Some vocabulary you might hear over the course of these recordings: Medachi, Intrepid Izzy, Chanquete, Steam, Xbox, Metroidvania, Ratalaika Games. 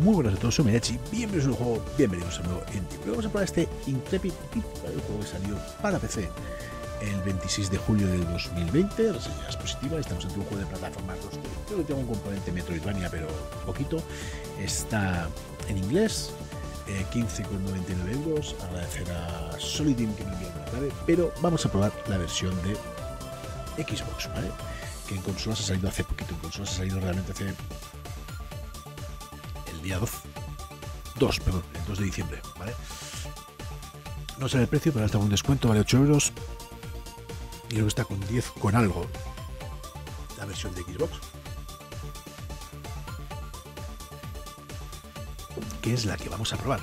Muy buenas a todos, soy Medachi, bienvenidos a un juego, bienvenidos a un nuevo Indie. Pero vamos a probar este Intrepid, el juego que salió para PC el 26 de julio de 2020, reseñas positivas. Estamos ante un juego de plataformas 2D. Creo que tiene un componente Metroidvania, pero poquito. Está en inglés, 15,99 €. Agradecer a Solid Team que me envió la clave, pero vamos a probar la versión de Xbox, ¿vale? Que en consolas ha salido hace poquito, en consolas ha salido realmente hace... día 2 de diciembre, ¿vale? No sale el precio, pero hasta un descuento, vale 8 €. Y creo que está con 10 con algo la versión de Xbox, que es la que vamos a probar.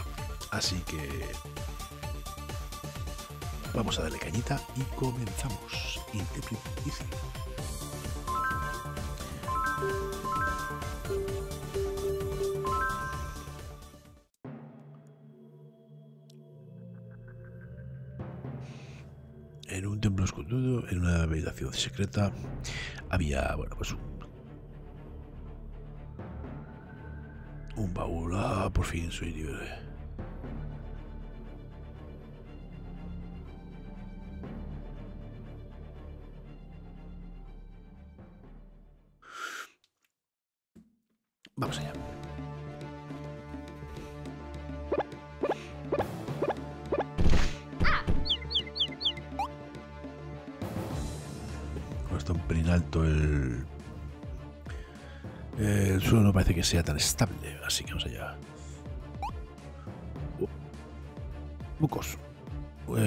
Así que vamos a darle cañita y comenzamos. Intrepid Easy. En un templo escondido, en una habitación secreta, había, bueno, pues un baúl. Ah, por fin soy libre. Vamos allá. Está un pelín alto el suelo, no parece que sea tan estable, así que vamos allá. Bucos.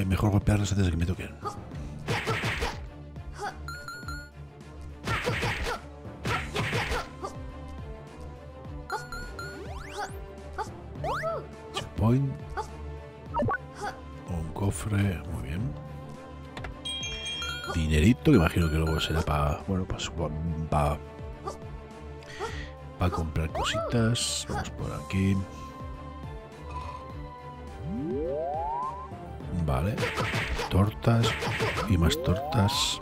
Mejor golpearlos antes de que me toquen. Point. Un cofre, muy bien. Dinerito, que imagino que luego será para, bueno, para comprar cositas. Vamos por aquí. Vale. Tortas y más tortas.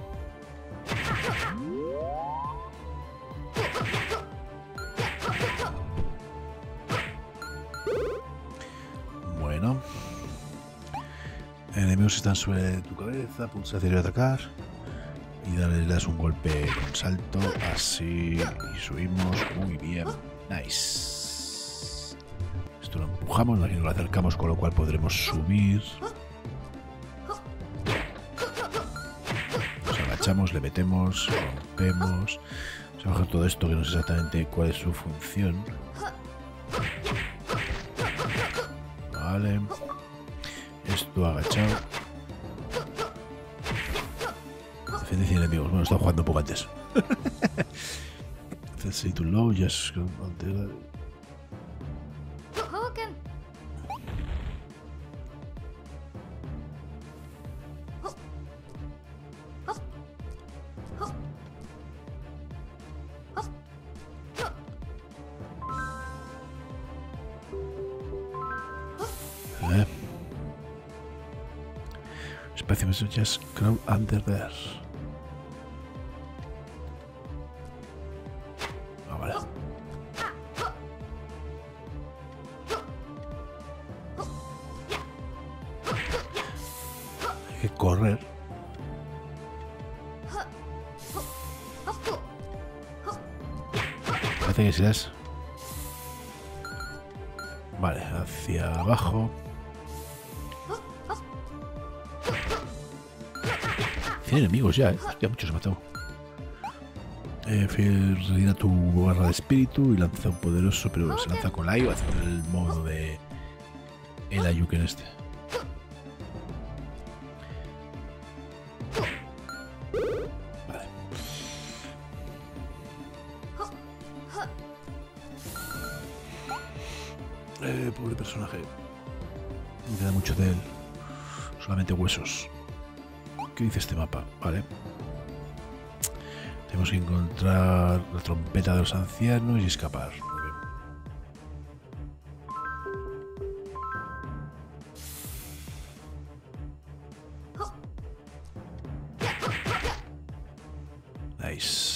Bueno. Enemigos están sobre tu cabeza, pulsa hacia atacar y darles un golpe con salto, así, y subimos, muy bien, nice. Esto lo empujamos, imagino que lo acercamos, con lo cual podremos subir. Nos agachamos, le metemos, rompemos. Vamos a bajar todo esto que no sé exactamente cuál es su función. Vale. Esto agachado. Defiende 100 enemigos. Bueno, estaba jugando un poco antes. Hacerse to low, ya es que espacio me just crowd under there. Ah, vale. Hay que correr. Parece que serás. Vale, hacia abajo. 100 enemigos ya, hostia, muchos he matado. Redina tu barra de espíritu y lanza un poderoso, pero se lanza con la I, haciendo el modo de el Ayuken este. Vale. Pobre personaje. No queda mucho de él. Solamente huesos. ¿Qué dice este mapa? Vale. Tenemos que encontrar la trompeta de los ancianos y escapar. Muy bien. Nice.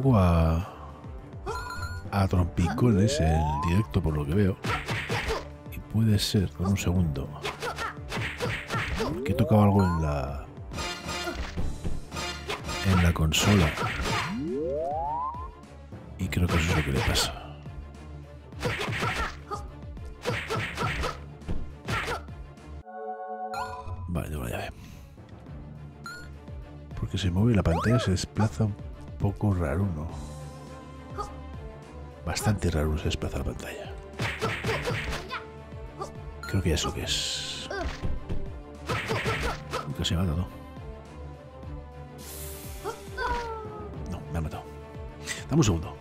poco a trompicones el directo por lo que veo. Y puede ser, con un segundo, que he tocado algo en la consola. Y creo que eso es lo que le pasa. Vale, tengo la llave. Porque se mueve la pantalla, se desplaza un poco raro, ¿no? Bastante raro se desplaza la pantalla. Creo que ya eso que es. Nunca se ha matado. No, me ha matado. Dame un segundo.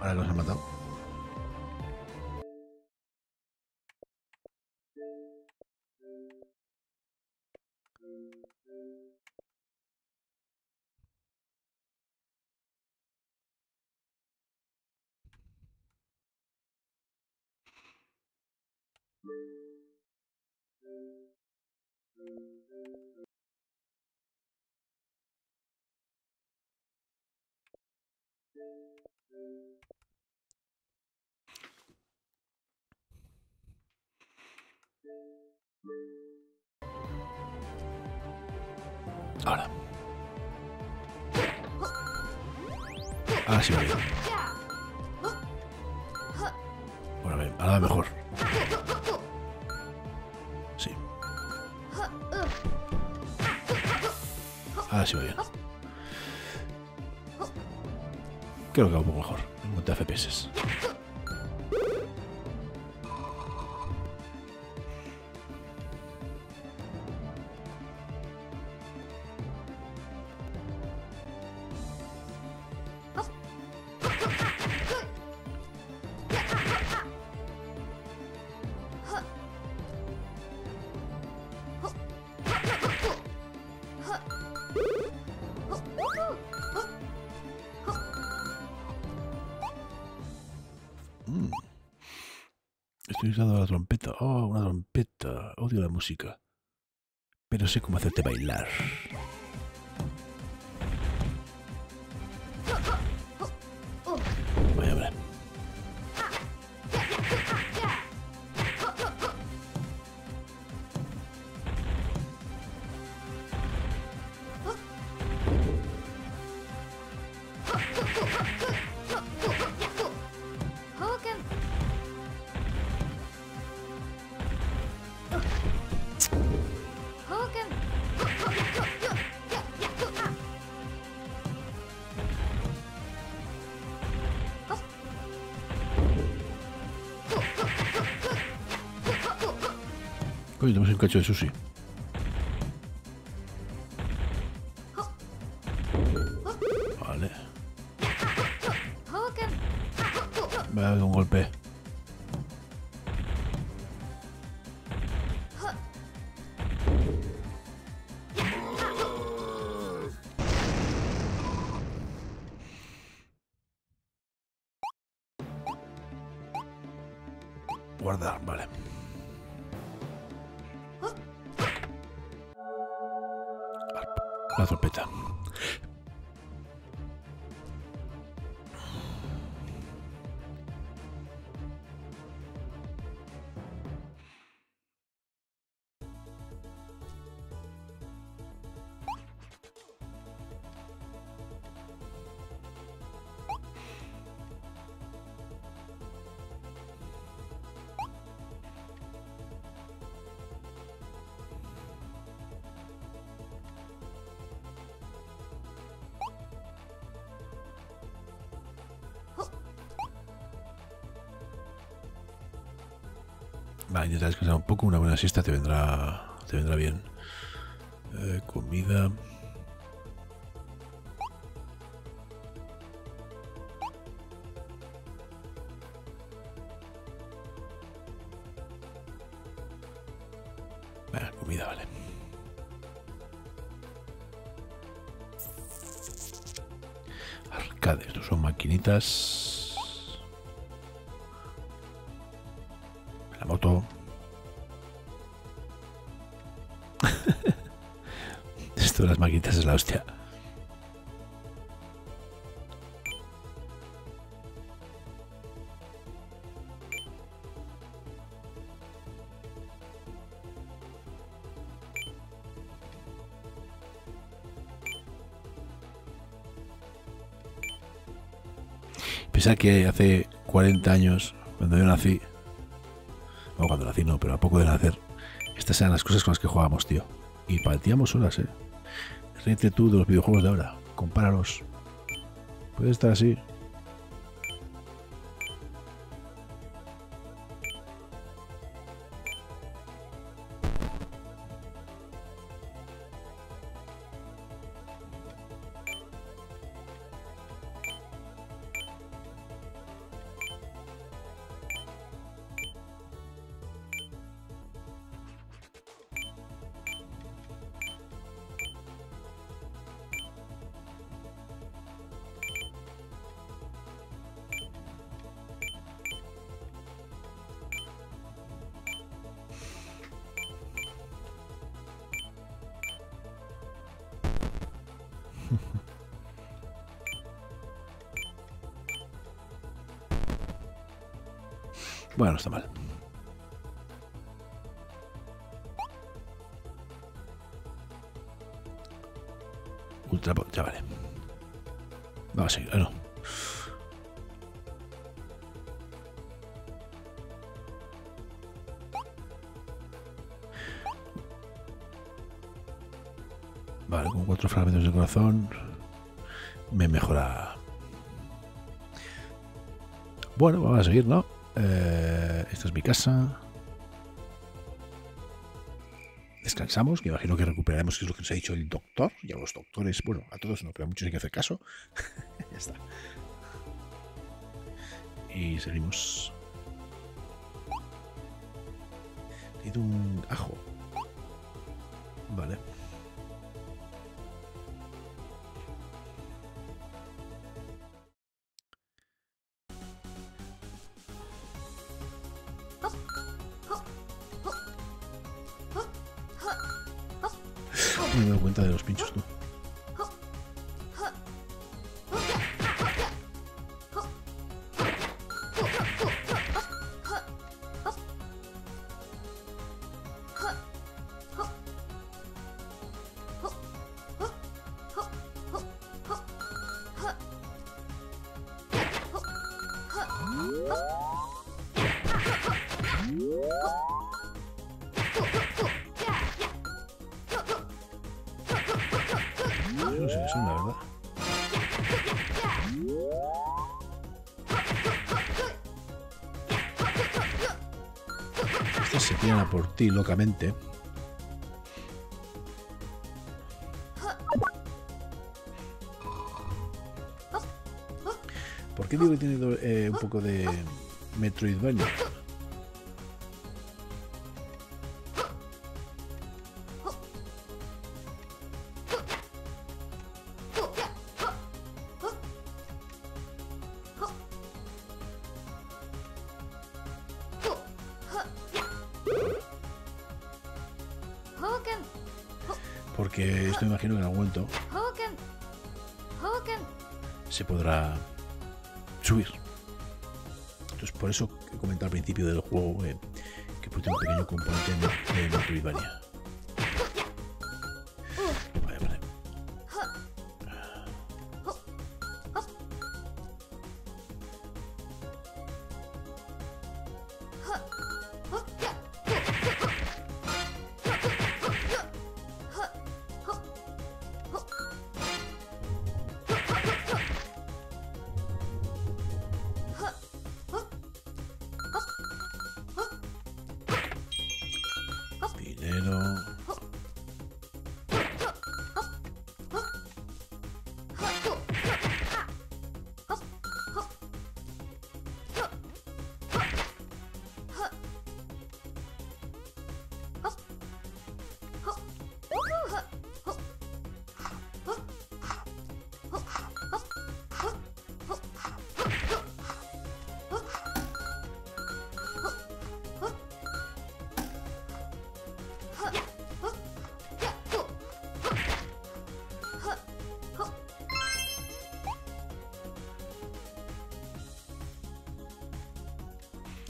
Ahora los han matado. Ahora. Ahora sí va bien. Bueno, bien, ahora mejor. Sí. Ahora sí va bien. Creo que va un poco mejor. En cuanto a FPS. Estoy usando la trompeta. Oh, una trompeta. Odio la música. Pero sé cómo hacerte bailar. Voy a ver. Uy, tenemos un cacho de sushi. Vale. Me ha dado un golpe. Guardar, vale. La trompeta. Vale, intentar descansar un poco, una buena siesta te vendrá bien. Comida. Vale, comida, vale. Arcade, estos son maquinitas. Moto. Esto de las maquinitas es la hostia. Pensad que hace 40 años, cuando yo nací, no, cuando nací no, pero a poco de nacer, estas eran las cosas con las que jugábamos, tío. Y partíamos horas, ¿eh? Ríete tú de los videojuegos de ahora. Compáralos. Puede estar así. Bueno, no está mal. Ultra, ya vale. Vamos a seguir, no. Vale, con 4 fragmentos de corazón me mejora. Bueno, vamos a seguir, ¿no? Esta es mi casa. Descansamos, que imagino que recuperaremos, que es lo que nos ha dicho el doctor. Y a los doctores, bueno, a todos no, pero a muchos hay que hacer caso. Ya está. Y seguimos. Tiene un ajo. Vale. No me he dado cuenta de los pinchos, tú. Se tiran a por ti locamente. ¿Por qué digo que tiene un poco de Metroidvania? Porque esto me imagino que en algún momento se podrá subir. Entonces por eso he comentado al principio del juego que puede tener un pequeño componente de Metroidvania. Vale, vale.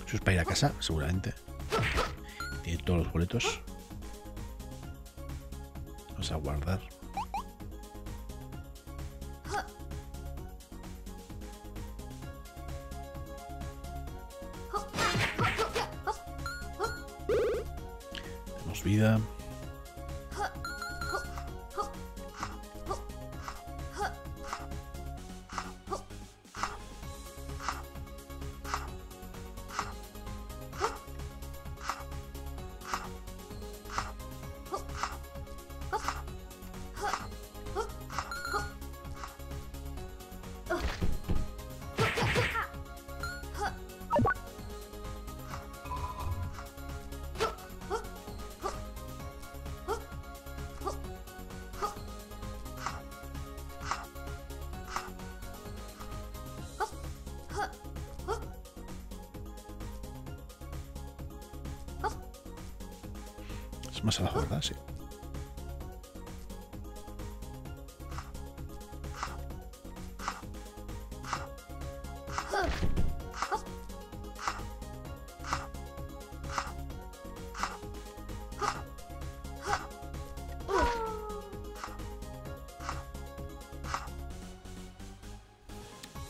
Eso es para ir a casa, seguramente. Tiene todos los boletos. Vamos a guardar. Tenemos vida. Más abajo, ¿verdad? Sí.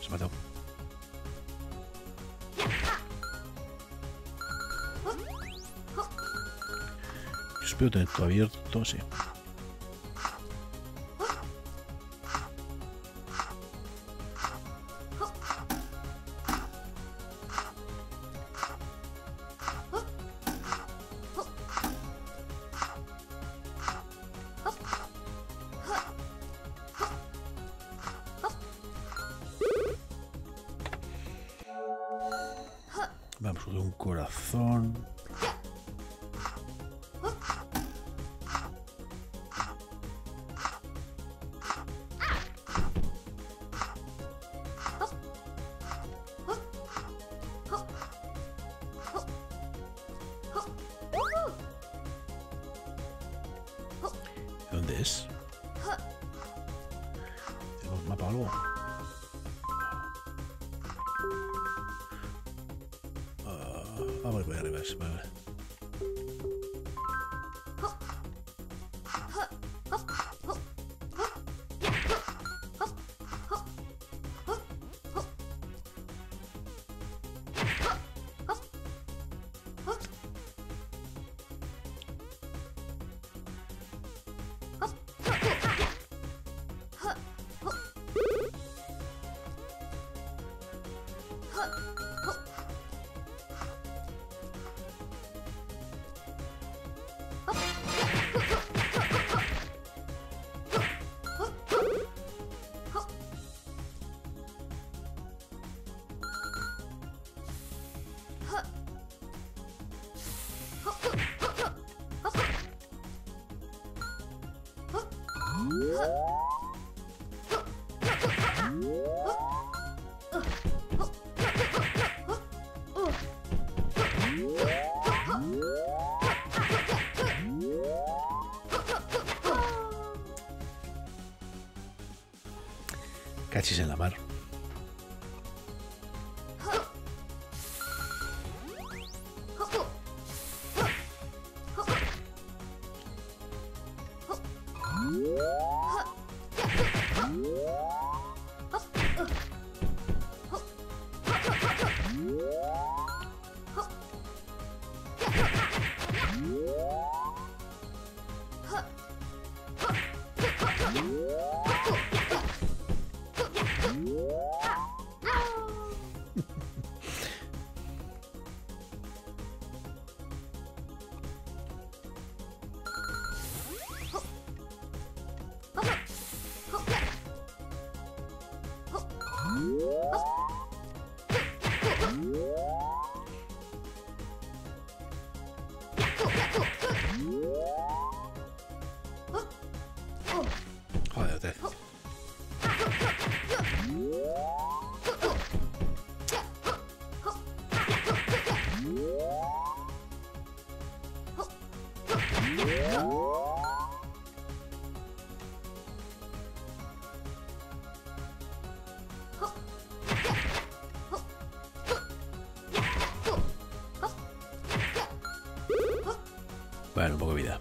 Se mató. Espero tener todo abierto, sí. Vamos a un corazón. ¿Dónde es? ¿Tengo un mapa o algo? Ah, voy a arriba, vale. Cachis en la mar. Joder. Bueno, un poco de vida.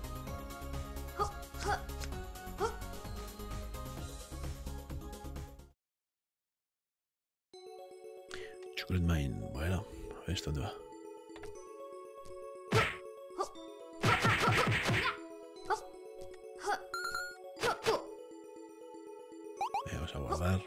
Chocolate Mine, bueno, ¿esto dónde va? Vamos a guardar.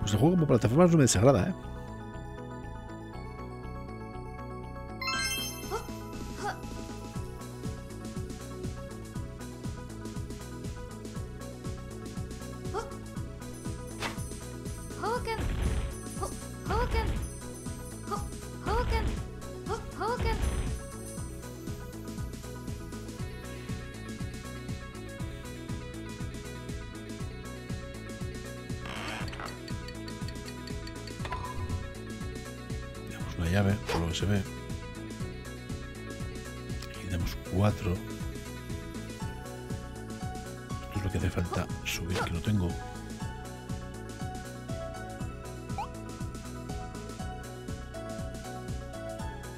Pues el juego como plataformas no me desagrada, ¿eh? Una llave, por lo que se ve. Y damos 4. Esto es lo que hace falta subir, que no tengo.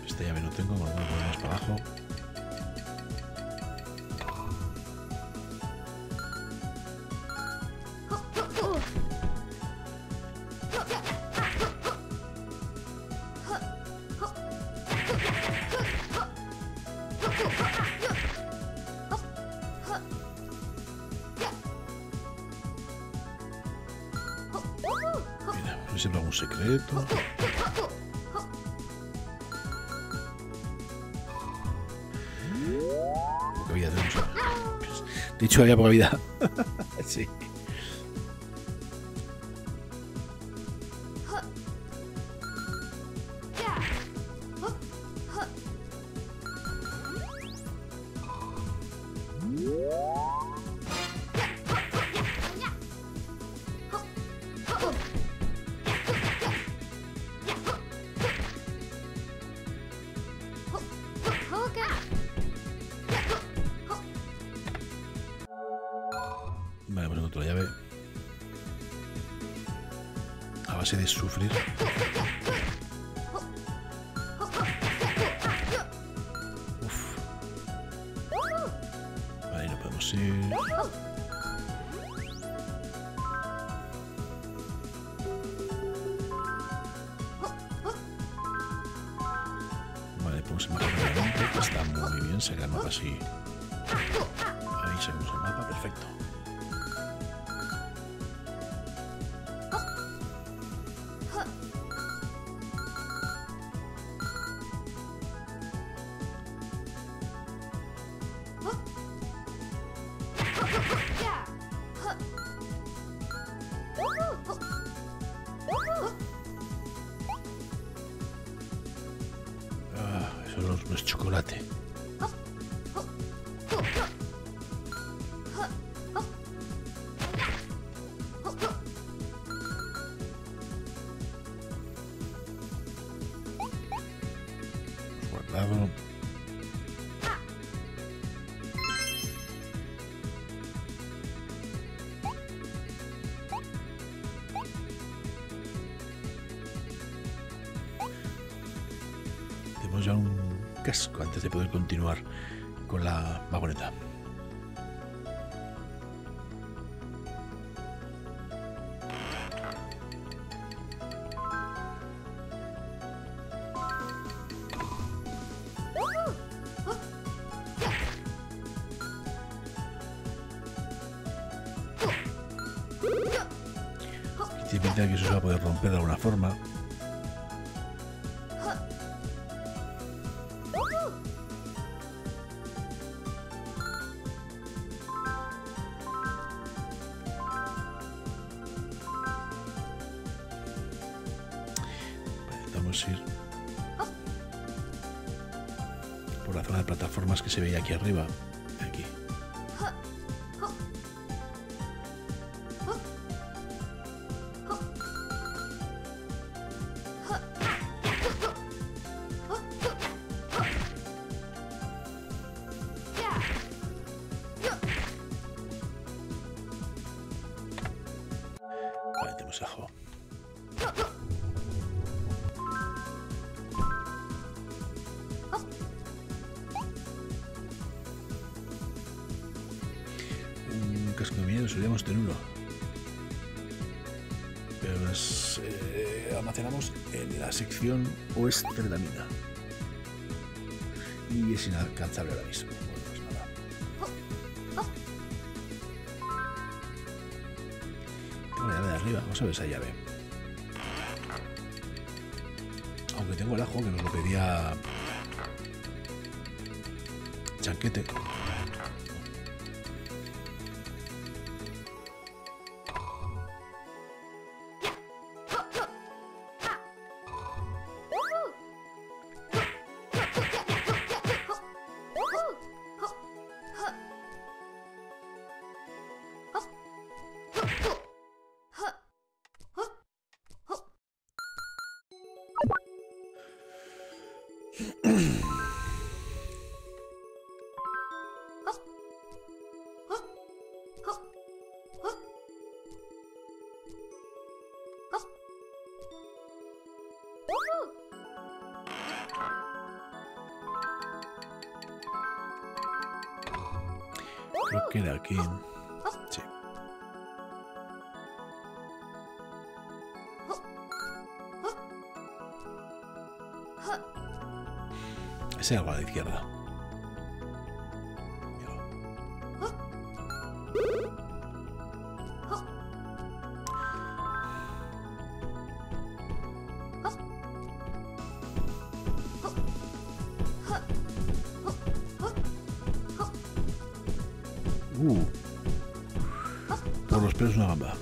Esta llave no tengo, vamos a ir para abajo. No sé si lo hago un secreto. Poca vida tenemos. De hecho, había poca vida. Sí. Vale, pues otra llave. A base de sufrir. Uf. Ahí no podemos ir. Vale, ponemos el mapa adelante, que está muy bien, saca el mapa así. Ahí sacamos el mapa, perfecto. No es chocolate. Guardado. Tenemos ya un casco antes de poder continuar con la vagoneta. Aquí tiene que eso se va a poder romper de alguna forma. Ir por la zona de plataformas que se veía aquí arriba, aquí. consejo. Un casco de miedo solíamos tenerlo. Pero las almacenamos en la sección oeste de la mina. Y es inalcanzable ahora mismo. Vamos a ver esa llave. Aunque tengo el ajo que nos lo pedía Chanquete. Creo que era aquí. Sí. Ese agua a la izquierda. Por los pelos una gamba.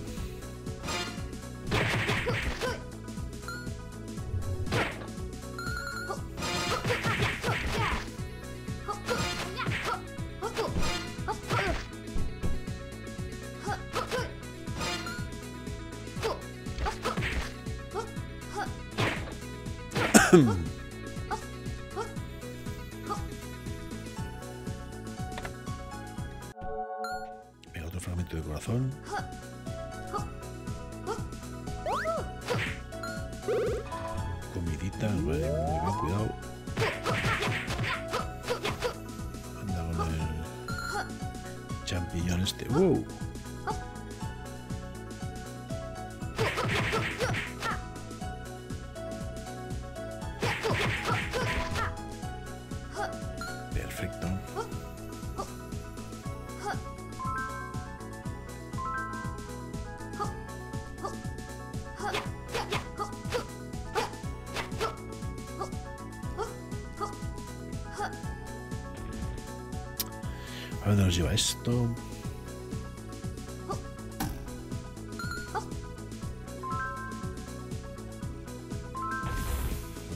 A ver dónde nos lleva esto.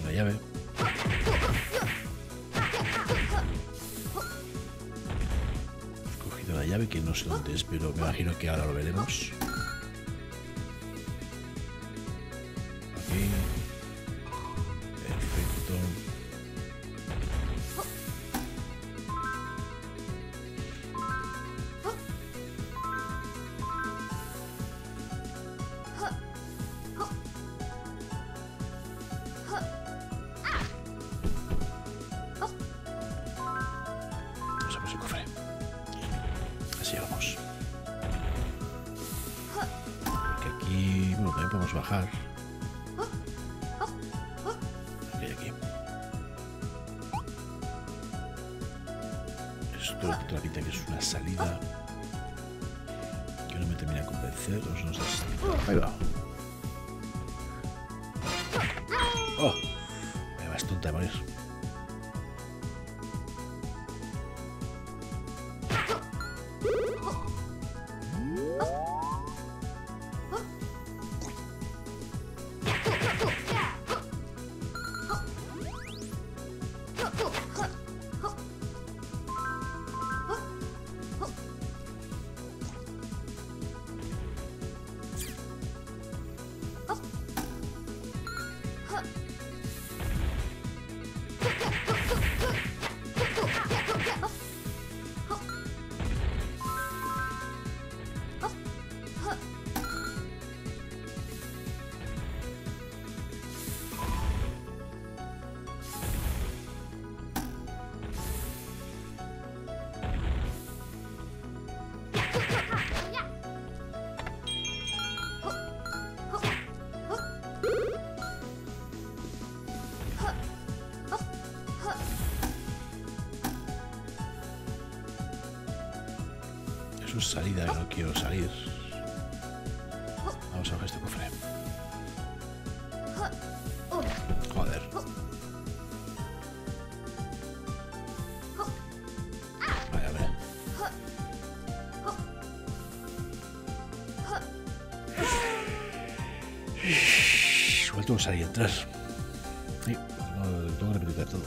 Una llave. He cogido la llave que no sé dónde es, pero me imagino que ahora lo veremos. su salida, no quiero salir. Vamos a ver este cofre. Joder. Vale, a ver. Suelto un salir y entrar. Sí, no tengo que replicar todo.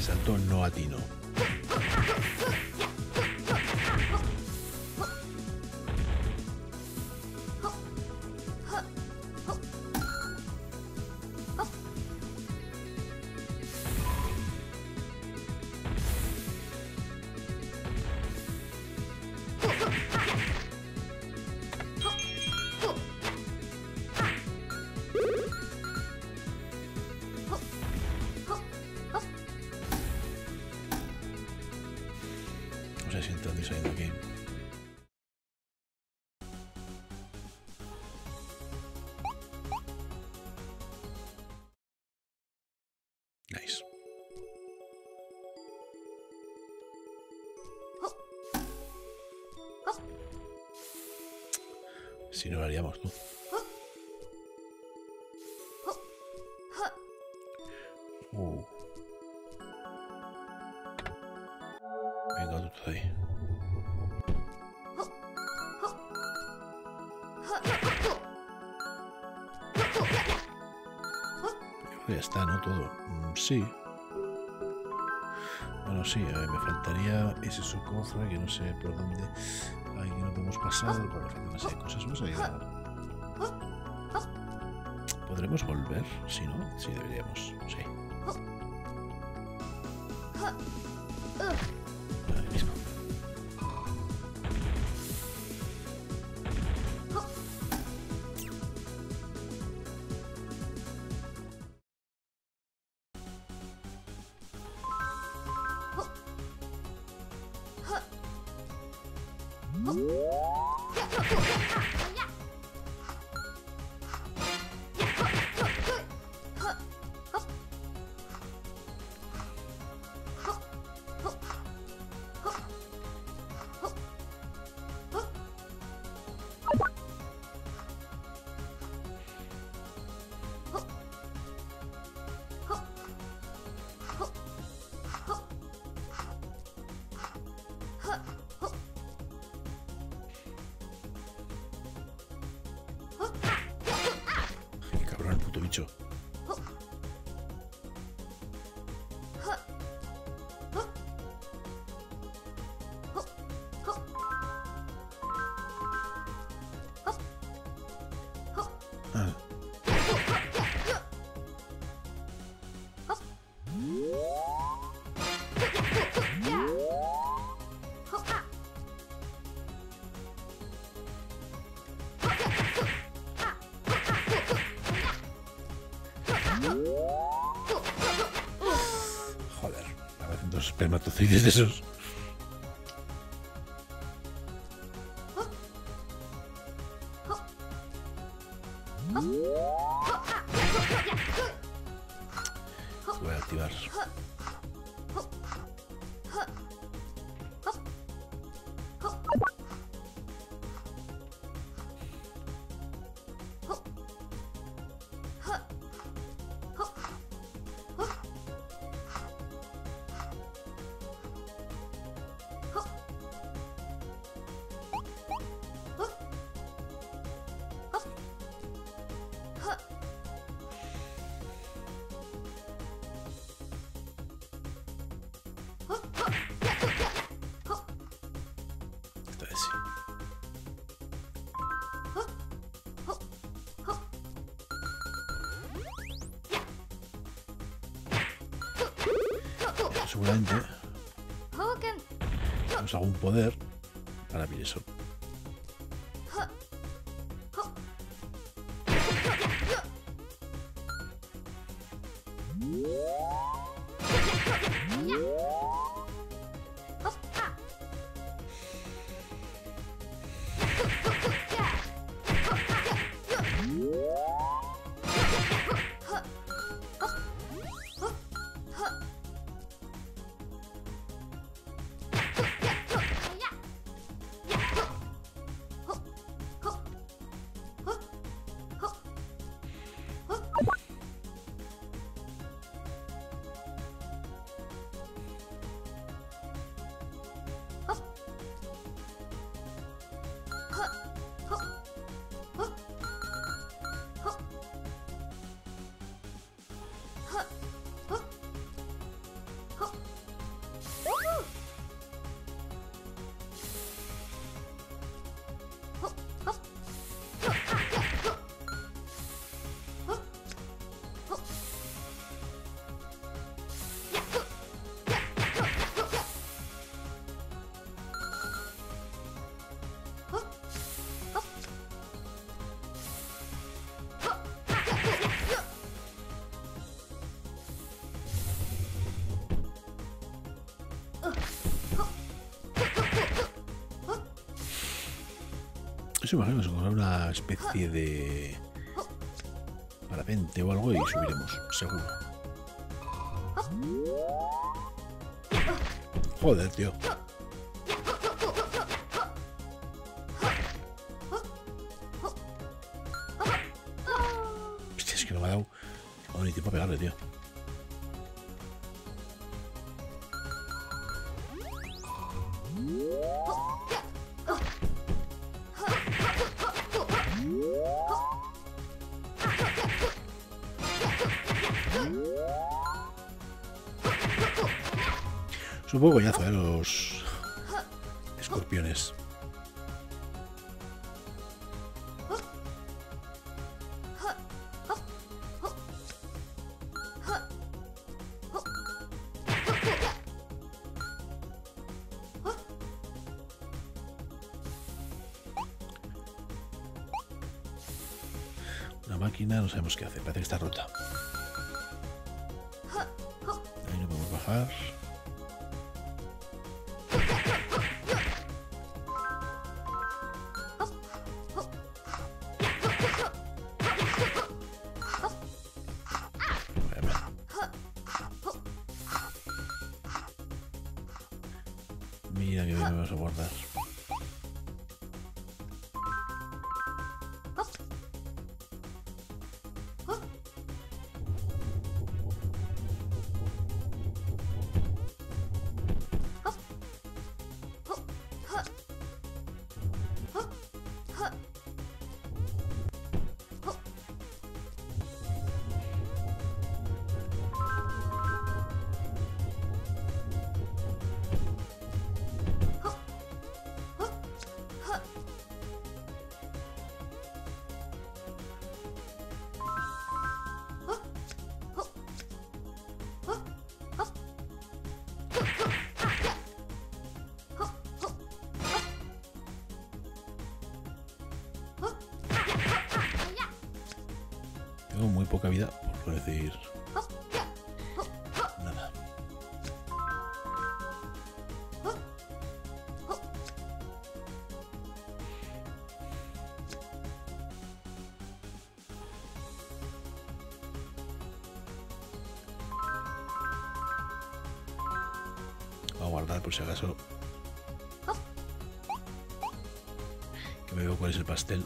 Salto no atino. Si no lo haríamos, ¿no? Venga, tú te doy. Ya está, ¿no? Todo. Sí. Bueno, sí, a ver, me faltaría ese subcofre que no sé por dónde. Ahí no podemos pasar, por la falta una serie de cosas. Vamos a ir. ¿Podremos volver? Si no, sí deberíamos. Sí. Ahí mismo. Joder, a ver, dos espermatozoides de esos. Voy a activar. Seguramente tenemos algún poder para ver eso. Eso imagino que se encontrará una especie de parapente o algo y subiremos, seguro. Joder, tío. Hostia, es que no me ha dado ni tiempo a pegarle, tío. Es un poco coñazo, los escorpiones. Una máquina, no sabemos qué hace, parece que está rota. Ahí no podemos bajar. Mira que bien me vas a guardar. Muy poca vida, por decir nada. Voy a guardar por si acaso, que me veo cuál es el pastel.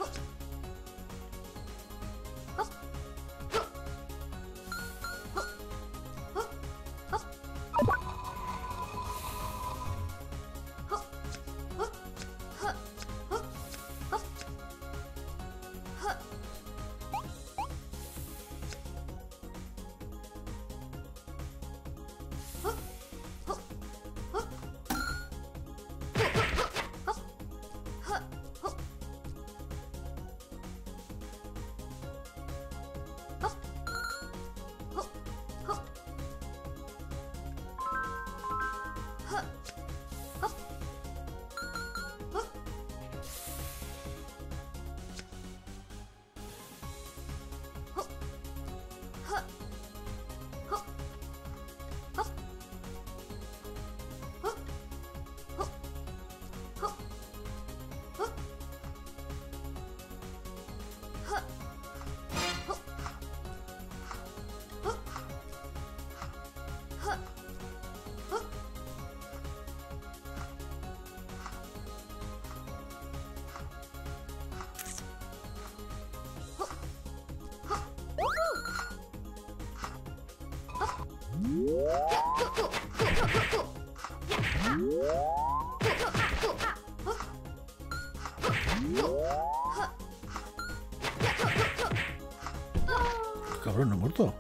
Cabrón, no ha muerto.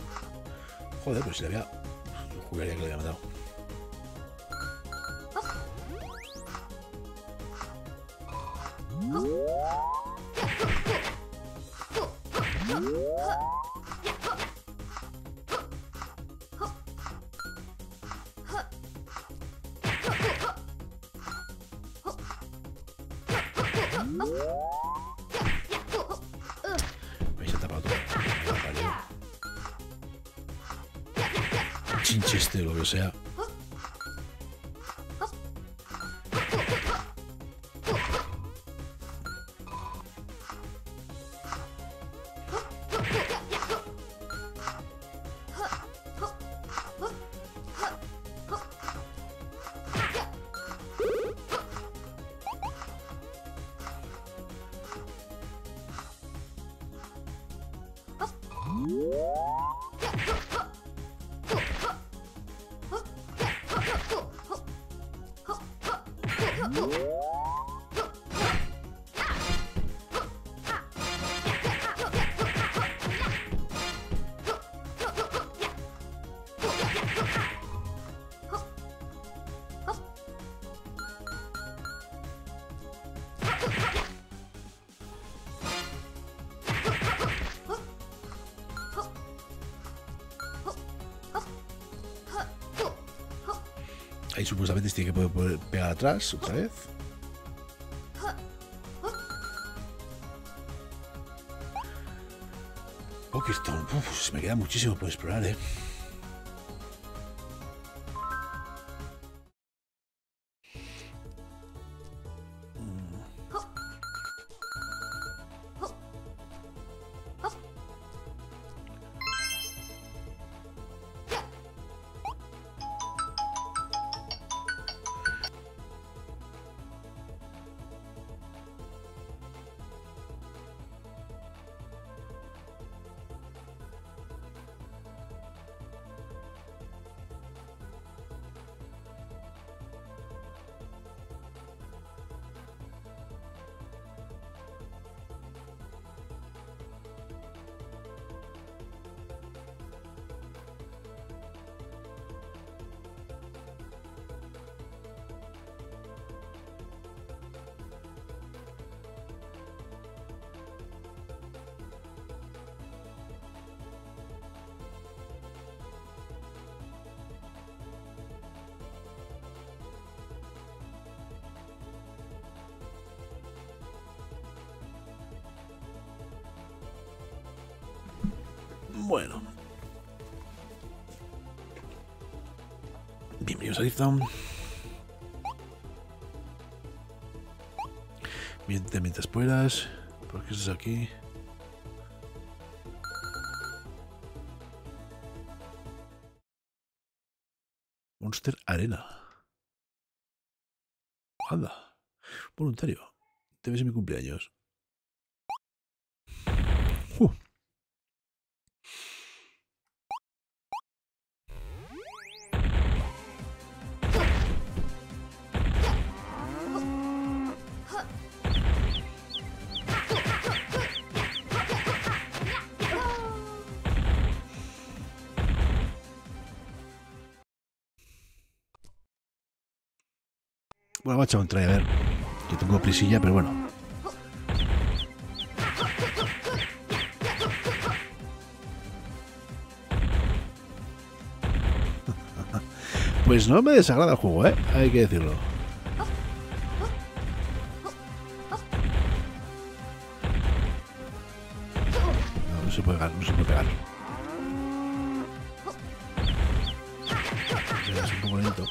Joder, pero si le había... Jugaría que lo había matado. Chincheste o lo que sea. Ahí supuestamente tiene que poder pegar atrás otra vez. Pokéstone, pues me queda muchísimo por explorar, eh. Bueno. Bienvenidos a Deepdown. Mientras puedas. ¿Por qué estás aquí? Monster Arena. Anda. Voluntario. Te ves en mi cumpleaños. Bueno, va a echar un try, a ver. Yo tengo prisilla, pero bueno. Pues no me desagrada el juego, ¿eh? Hay que decirlo. No, no se puede pegar, no se puede pegar. Es un poco lento.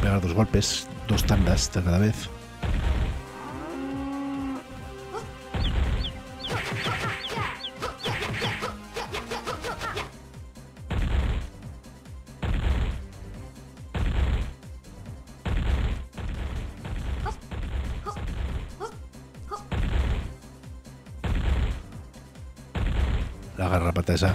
Pegar dos golpes, dos tandas cada vez. La garrapata esa.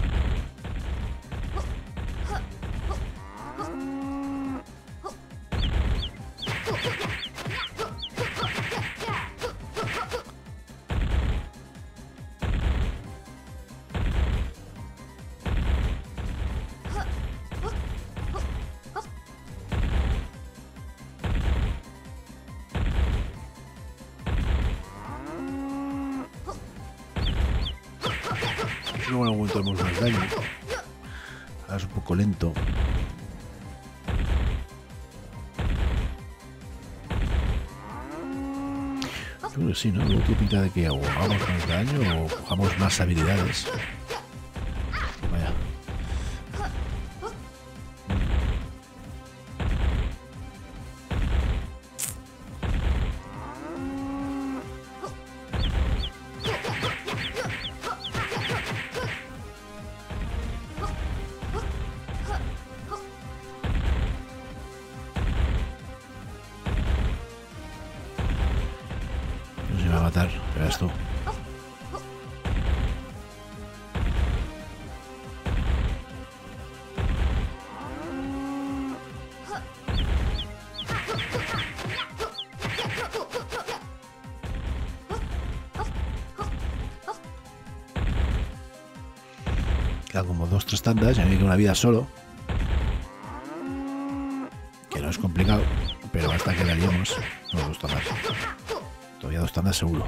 No me aguanto más daño. Ahora es un poco lento. Creo que sí, ¿no? ¿Qué pinta de que o hagamos más daño o cojamos más habilidades? Vaya. llegar, verás tú. Quedan como dos, tres tandas, ya me queda una vida solo. Que no es complicado, pero hasta que la liamos, no gusta más. Todavía dos tandas seguro.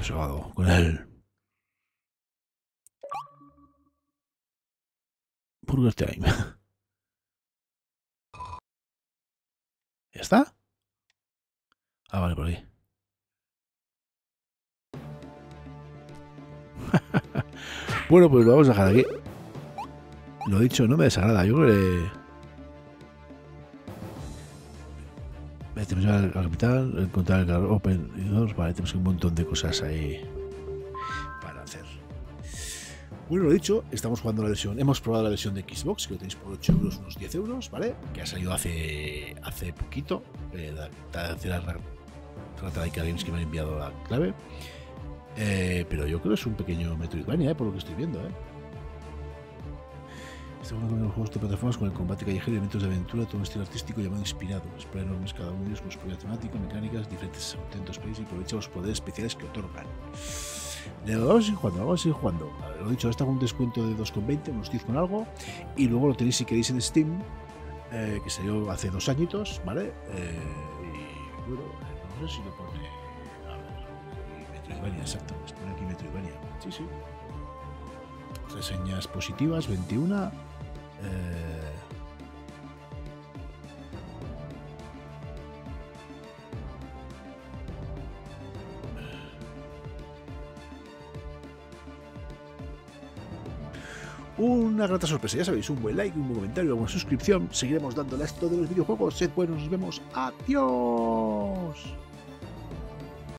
Eso hago con él. Burger Time. ¿Ya está? Ah, vale, por aquí. Bueno, pues lo vamos a dejar aquí. Lo dicho, no me desagrada. Yo creo que... Tenemos que ir a la capital, encontrar el carro open y dos. Vale, tenemos un montón de cosas ahí para hacer. Bueno, lo dicho, estamos jugando la versión. Hemos probado la versión de Xbox, que lo tenéis por 8 euros, unos 10 euros, ¿vale? Que ha salido hace poquito. De la Ratalaika Games que me han enviado la clave. Pero yo creo que es un pequeño Metroidvania, por lo que estoy viendo, Estamos jugando los juegos de plataformas con el combate callejero y elementos de aventura, todo un estilo artístico llamado inspirado. Explora enormes cada uno de ellos con su propia temática, mecánicas, diferentes auténticos plays y aprovecha los poderes especiales que otorgan. Vamos a ir jugando. Lo dicho, está con un descuento de 2,20, unos 10 con algo. Y luego lo tenéis si queréis en Steam, que salió hace 2 añitos, ¿vale? Y bueno, no sé si lo pone. A ver, Metroidvania, exacto. Pone aquí Metroidvania. Sí. Reseñas positivas, 21. Una grata sorpresa, ya sabéis, un buen like, un buen comentario, una suscripción. Seguiremos dándole a esto de los videojuegos. Sed buenos, nos vemos. ¡Adiós!